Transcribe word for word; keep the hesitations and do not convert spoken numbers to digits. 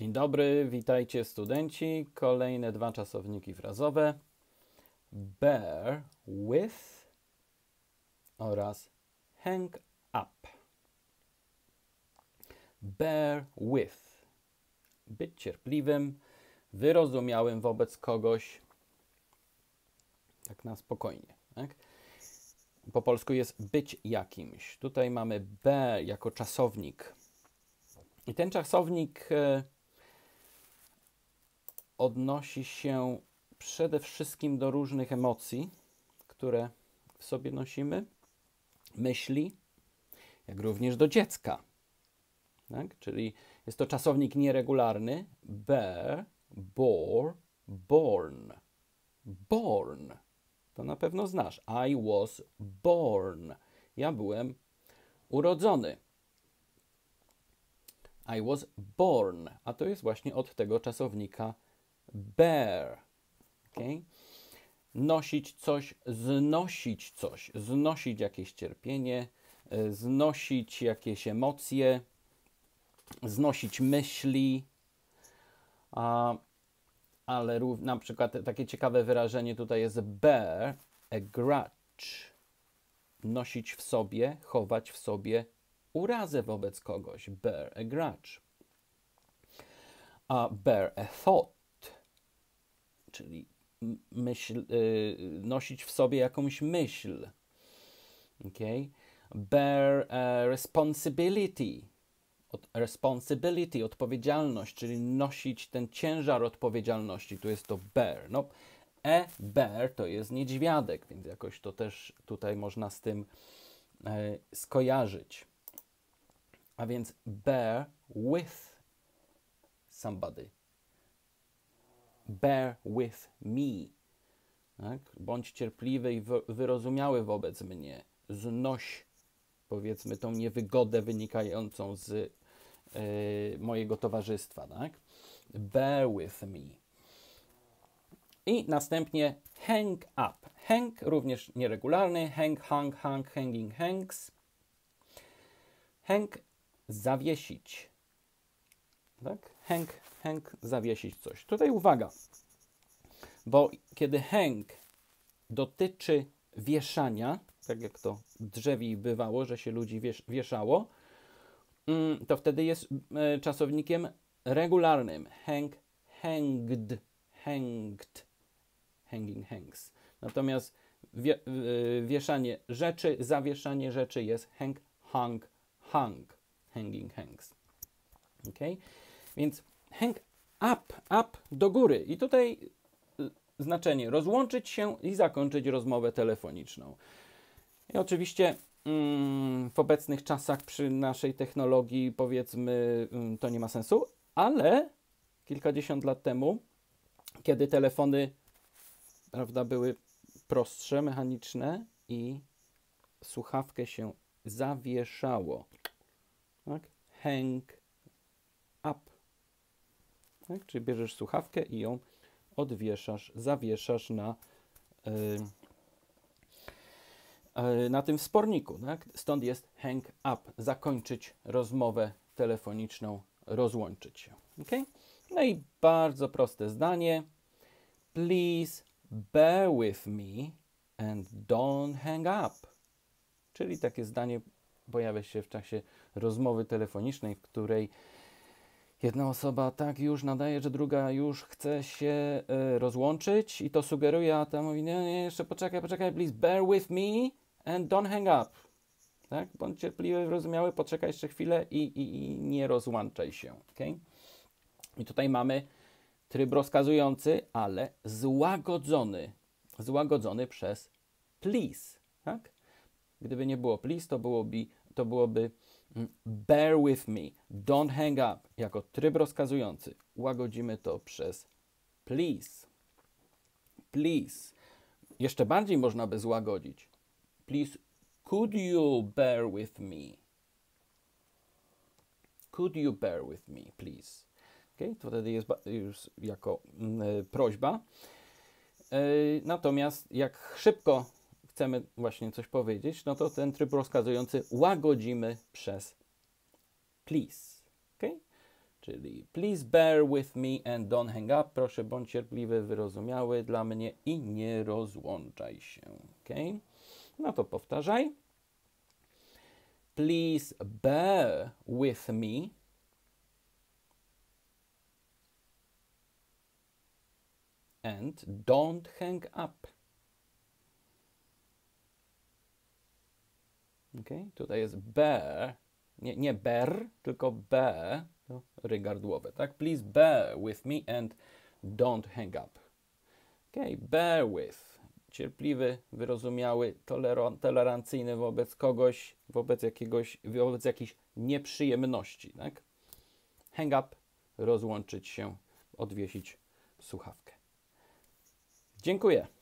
Dzień dobry, witajcie studenci. Kolejne dwa czasowniki frazowe. Bear with oraz hang up. Bear with. Być cierpliwym, wyrozumiałym wobec kogoś. Tak na spokojnie. Tak? Po polsku jest być jakimś. Tutaj mamy bear jako czasownik. I ten czasownik odnosi się przede wszystkim do różnych emocji, które w sobie nosimy, myśli, jak również do dziecka. Tak? Czyli jest to czasownik nieregularny. Bear, bore, born. Born. To na pewno znasz. I was born. Ja byłem urodzony. I was born. A to jest właśnie od tego czasownika bear. Okay? Nosić coś, znosić coś. Znosić jakieś cierpienie, znosić jakieś emocje, znosić myśli. A, ale rów, na przykład takie ciekawe wyrażenie tutaj jest bear a grudge. Nosić w sobie, chować w sobie urazę wobec kogoś. Bear a grudge. A bear a thought, czyli myśl, yy, nosić w sobie jakąś myśl. Okay? Bear a responsibility. Od, responsibility, odpowiedzialność, czyli nosić ten ciężar odpowiedzialności. Tu jest to bear. No, a bear to jest niedźwiadek, więc jakoś to też tutaj można z tym yy, skojarzyć. A więc bear with somebody. Bear with me. Tak? Bądź cierpliwy i wyrozumiały wobec mnie. Znoś, powiedzmy, tą niewygodę wynikającą z yy, mojego towarzystwa. Tak? Bear with me. I następnie hang up. Hang również nieregularny. Hang, hang, hang, hanging, hangs. Hang zawiesić. Tak? Hang, hang, zawiesić coś. Tutaj uwaga, bo kiedy hang dotyczy wieszania, tak jak to drzewi bywało, że się ludzi wiesz, wieszało, to wtedy jest czasownikiem regularnym. Hang, hanged, hanged, hanging, hangs. Natomiast wie, wieszanie rzeczy, zawieszanie rzeczy jest hang, hang, hang. Hanging, hangs. Okay? Więc hang up, up do góry. I tutaj znaczenie rozłączyć się i zakończyć rozmowę telefoniczną. I oczywiście mm, w obecnych czasach przy naszej technologii, powiedzmy, to nie ma sensu, ale kilkadziesiąt lat temu, kiedy telefony, prawda, były prostsze, mechaniczne i słuchawkę się zawieszało. Tak? Hang up. Tak? Czyli bierzesz słuchawkę i ją odwieszasz, zawieszasz na, yy, yy, na tym wsporniku. Tak? Stąd jest hang up. Zakończyć rozmowę telefoniczną, rozłączyć się. Okay? No i bardzo proste zdanie. Please bear with me and don't hang up. Czyli takie zdanie pojawia się w czasie rozmowy telefonicznej, w której jedna osoba tak już nadaje, że druga już chce się y, rozłączyć i to sugeruje, a ta mówi, nie, nie, jeszcze poczekaj, poczekaj, please bear with me and don't hang up. Tak? Bądź cierpliwy, wyrozumiały, poczekaj jeszcze chwilę i, i, i nie rozłączaj się. Okay? I tutaj mamy tryb rozkazujący, ale złagodzony, złagodzony przez please. Tak? Gdyby nie było please, to byłoby, to byłoby bear with me, don't hang up, jako tryb rozkazujący. Łagodzimy to przez please. Please. Jeszcze bardziej można by złagodzić. Please, could you bear with me? Could you bear with me, please? Okay? To wtedy jest już jako yy, prośba. Yy, natomiast jak szybko chcemy właśnie coś powiedzieć, no to ten tryb rozkazujący łagodzimy przez please. Okay? czyli please bear with me and don't hang up, proszę bądź cierpliwy, wyrozumiały dla mnie i nie rozłączaj się, ok? No to powtarzaj. Please bear with me. And don't hang up. Okay? Tutaj jest bear, nie, nie bear, tylko bear, to ry gardłowe, tak? Please bear with me and don't hang up. Okay? Bear with, cierpliwy, wyrozumiały, tolerancyjny wobec kogoś, wobec jakiegoś, wobec jakiejś nieprzyjemności, tak? Hang up, rozłączyć się, odwiesić słuchawkę. Dziękuję.